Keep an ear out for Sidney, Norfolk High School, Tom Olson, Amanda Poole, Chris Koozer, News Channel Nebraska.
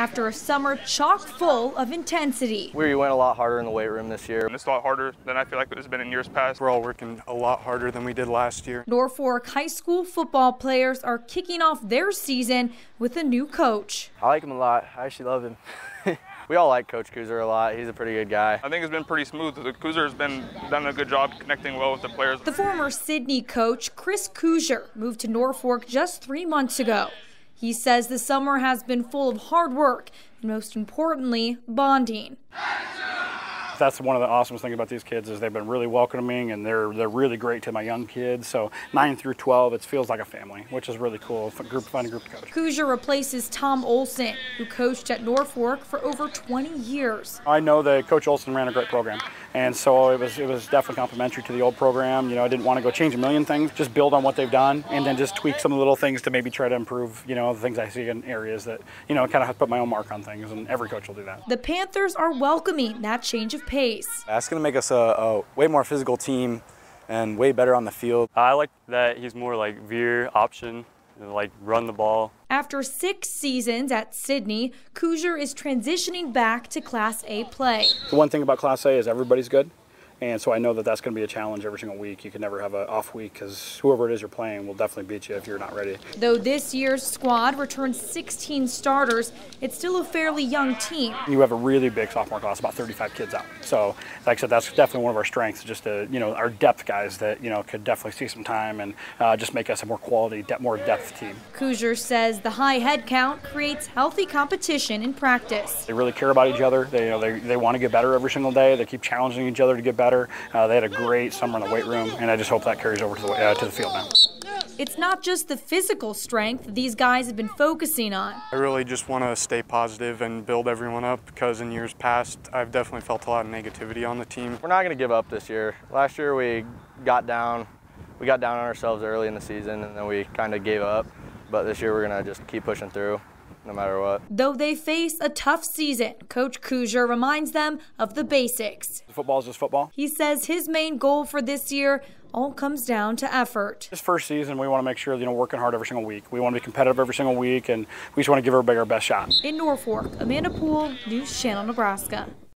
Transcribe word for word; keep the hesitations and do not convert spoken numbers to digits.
after a summer chock full of intensity. We went a lot harder in the weight room this year. And it's a lot harder than I feel like it has been in years past. We're all working a lot harder than we did last year. Norfolk High School football players are kicking off their season with a new coach. I like him a lot. I actually love him. We all like Coach Koozer a lot. He's a pretty good guy. I think it's been pretty smooth. Koozer has been done a good job connecting well with the players. The former Sidney coach, Chris Koozer, moved to Norfolk just three months ago. He says the summer has been full of hard work and, most importantly, bonding. That's one of the awesomest things about these kids is they've been really welcoming and they're they're really great to my young kids. So nine through twelve, it feels like a family, which is really cool. Group fun group to coach. Koozer replaces Tom Olson, who coached at Norfolk for over twenty years. I know that Coach Olson ran a great program, and so it was it was definitely complimentary to the old program. You know, I didn't want to go change a million things, just build on what they've done, and then just tweak some of the little things to maybe try to improve. You know, the things I see in areas that you know kind of have to put my own mark on things, and every coach will do that. The Panthers are welcoming that change of pace. That's going to make us a, a way more physical team and way better on the field. I like that he's more like veer option, like run the ball. After six seasons at Sidney, Koozer is transitioning back to Class A play. The one thing about Class A is everybody's good. And so I know that that's going to be a challenge every single week. You can never have an off week because whoever it is you're playing will definitely beat you if you're not ready. Though this year's squad returns sixteen starters, it's still a fairly young team. You have a really big sophomore class, about thirty-five kids out. So, like I said, that's definitely one of our strengths, just to, you know, our depth guys that, you know, could definitely see some time and uh, just make us a more quality, de more depth team. Koozer says the high head count creates healthy competition in practice. They really care about each other. They, you know, they, they want to get better every single day. They keep challenging each other to get better. Uh, they had a great summer in the weight room, and I just hope that carries over to the, uh, to the field now. It's not just the physical strength these guys have been focusing on. I really just want to stay positive and build everyone up because in years past, I've definitely felt a lot of negativity on the team. We're not going to give up this year. Last year we got down. We got down on ourselves early in the season, and then we kind of gave up. But this year we're going to just keep pushing through, no matter what. Though they face a tough season, Coach Koozer reminds them of the basics. Football is just football. He says his main goal for this year all comes down to effort. This first season, we want to make sure, you know, working hard every single week. We want to be competitive every single week, and we just want to give everybody our best shot. In Norfolk, Amanda Poole, News Channel Nebraska.